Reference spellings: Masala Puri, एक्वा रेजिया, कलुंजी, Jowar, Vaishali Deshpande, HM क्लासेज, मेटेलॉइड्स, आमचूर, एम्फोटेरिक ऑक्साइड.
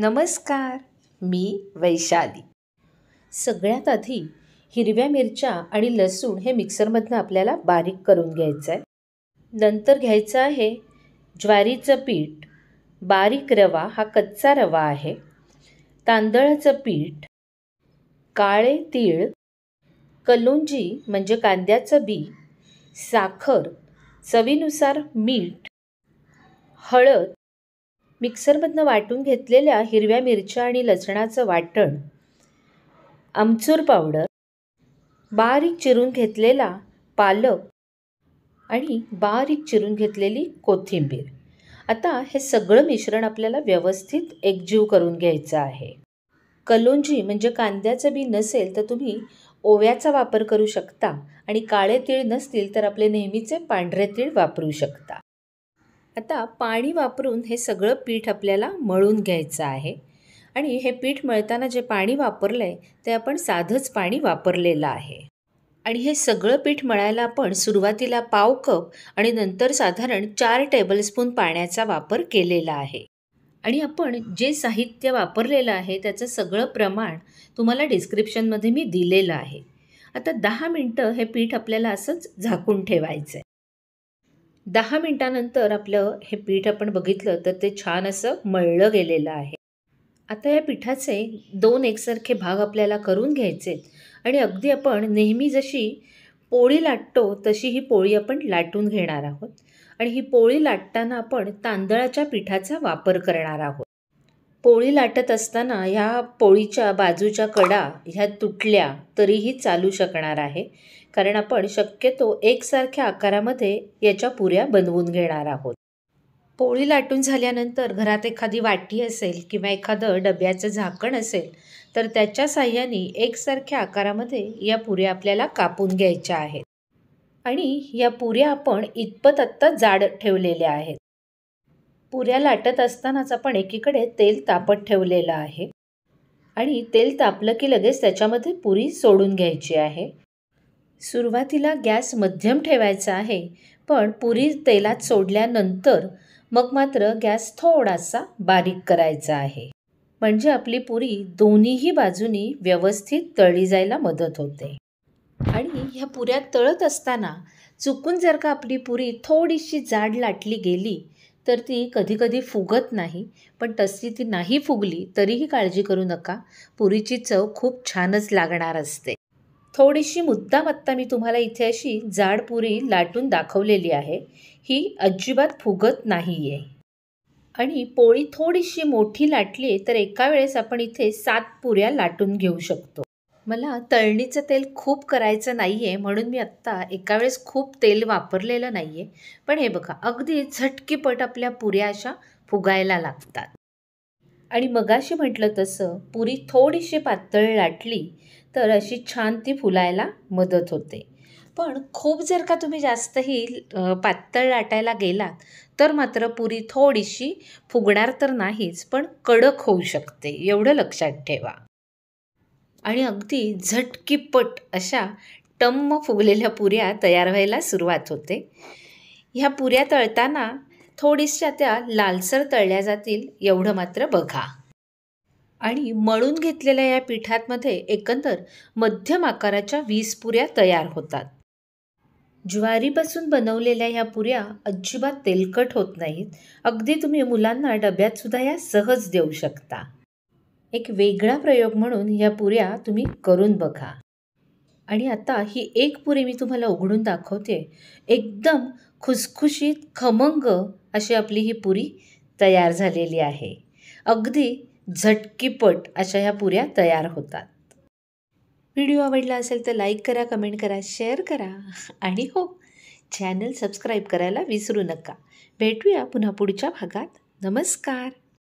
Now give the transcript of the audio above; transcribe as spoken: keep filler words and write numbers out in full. नमस्कार, मी वैशाली. सगळ्यात आधी हिरव्या मिरच्या आणि लसूण हे मिक्सरमधनं आपल्याला बारीक करून घ्यायचं आहे. नंतर घ्यायचं आहे ज्वारीचं पीठ, बारीक रवा हा कच्चा रवा आहे, तांदळाचं पीठ, काळे तीळ, कलुंजी म्हणजे कांद्याचं बी, साखर, चवीनुसार मीठ, हळद. मिक्सरमधनं वाटून घेतलेल्या हिरव्या मिरच्या आणि लसणाचं वाटण, आमचूर पावडर, बारीक चिरून घेतलेला पालक आणि बारीक चिरून घेतलेली कोथिंबीर. आता हे सगळं मिश्रण आपल्याला व्यवस्थित एकजीव करून घ्यायचं आहे. कलुंजी म्हणजे कांद्याचं बी नसेल तर तुम्ही ओव्याचा वापर करू शकता आणि काळे तीळ नसतील तर आपले नेहमीचे पांढरे तीळ वापरू शकता. आता पाणी वापरून हे सगळं पीठ आपल्याला मळून घ्यायचं आहे आणि हे पीठ मळताना जे पाणी वापरलं आहे ते आपण साधंच पाणी वापरलेलं आहे. आणि हे सगळं पीठ मळायला आपण सुरुवातीला पाव कप आणि नंतर साधारण चार टेबलस्पून पाण्याचा वापर केलेला आहे. आणि आपण जे साहित्य वापरलेलं आहे त्याचं सगळं प्रमाण तुम्हाला डिस्क्रिप्शनमध्ये मी दिलेलं आहे. आता दहा मिनटं हे पीठ आपल्याला असंच झाकून ठेवायचं आहे. दहा मिनटानंतर आपलं हे पीठ आपण बघितलं तर ते छान असं मळलं गेलेलं आहे. आता या पिठाचे दोन एकसारखे भाग आपल्याला करून घ्यायचे आणि अगदी आपण नेहमी जशी पोळी लाटतो तशी ही पोळी आपण लाटून घेणार आहोत. आणि ही पोळी लाटताना आपण तांदळाच्या पिठाचा वापर करणार आहोत. पोळी लाटत असताना ह्या पोळीच्या बाजूच्या कडा ह्या तुटल्या तरीही चालू शकणार आहे, कारण आपण शक्यतो एकसारख्या आकारामध्ये याच्या पुऱ्या बनवून घेणार आहोत. पोळी लाटून झाल्यानंतर घरात एखादी वाटी असेल किंवा एखादं डब्याचं झाकण असेल तर त्याच्या साह्याने एकसारख्या आकारामध्ये या पुऱ्या आपल्याला कापून घ्यायच्या आहेत. आणि या पुऱ्या आपण इतपत आत्ता जाड ठेवलेल्या आहेत. पुऱ्या लाटत असतानाच आपण एकीकडे तेल तापत ठेवलेलं आहे आणि तेल तापलं की लगेच त्याच्यामध्ये पुरी सोडून घ्यायची आहे. सुरुवातीला गॅस मध्यम ठेवायचा आहे, पण पुरी तेलात सोडल्यानंतर मग मात्र गॅस थोडासा बारीक करायचा आहे, म्हणजे आपली पुरी दोन्हीही बाजूनी व्यवस्थित तळली जायला मदत होते. आणि ह्या पुऱ्या तळत असताना चुकून जर का आपली पुरी थोडीशी जाड लाटली गेली तर ती कधी कधी फुगत नाही, पण तशी ती नाही फुगली तरीही काळजी करू नका, पुरीची चव खूप छानच लागणार असते. थोडीशी मुद्दाम आत्ता मी तुम्हाला इथे अशी जाड पुरी लाटून दाखवलेली आहे, ही अजिबात फुगत नाही आहे. आणि पोळी थोडीशी मोठी लाटली तर एका वेळेस आपण इथे सात पुऱ्या लाटून घेऊ शकतो. मला तळणीचं तेल खूप करायचं नाही आहे म्हणून मी आत्ता एका वेळेस खूप तेल वापरलेलं नाही आहे, पण हे बघा अगदी झटकीपट आपल्या पुऱ्या अशा फुगायला लागतात. आणि मगाशी म्हटलं तसं पुरी थोडीशी पातळ लाटली तर अशी छान ती फुलायला मदत होते. पण खूप जर का तुम्ही जास्तही पातळ लाटायला गेलात तर मात्र पुरी थोडीशी फुगणार तर नाहीच, पण कडक होऊ शकते, एवढं लक्षात ठेवा. आणि अगदी झटकीपट अशा टम्म फुगलेल्या पुऱ्या तयार व्हायला सुरुवात होते. ह्या पुऱ्या तळताना थोडीशा त्या लालसर तळल्या जातील एवढं मात्र बघा. आणि मळून घेतलेल्या या पिठातमध्ये एकंदर मध्यम आकाराच्या वीस पुऱ्या तयार होतात. ज्वारीपासून बनवलेल्या ह्या पुऱ्या अजिबात तेलकट होत नाहीत, अगदी तुम्ही मुलांना डब्यातसुद्धा या सहज देऊ शकता. एक वेगळा प्रयोग म्हणून ह्या पुऱ्या तुम्ही करून बघा. आणि आता ही एक पुरी मी तुम्हाला उघडून दाखवते. एकदम खुसखुशीत खमंग अशी आपली ही पुरी तयार झालेली आहे. अगदी झटकीपट अशा ह्या पुऱ्या तयार होतात. व्हिडिओ आवडला असेल तर लाईक करा, कमेंट करा, शेअर करा आणि हो, चॅनल सबस्क्राईब करायला विसरू नका. भेटूया पुन्हा पुढच्या भागात. नमस्कार.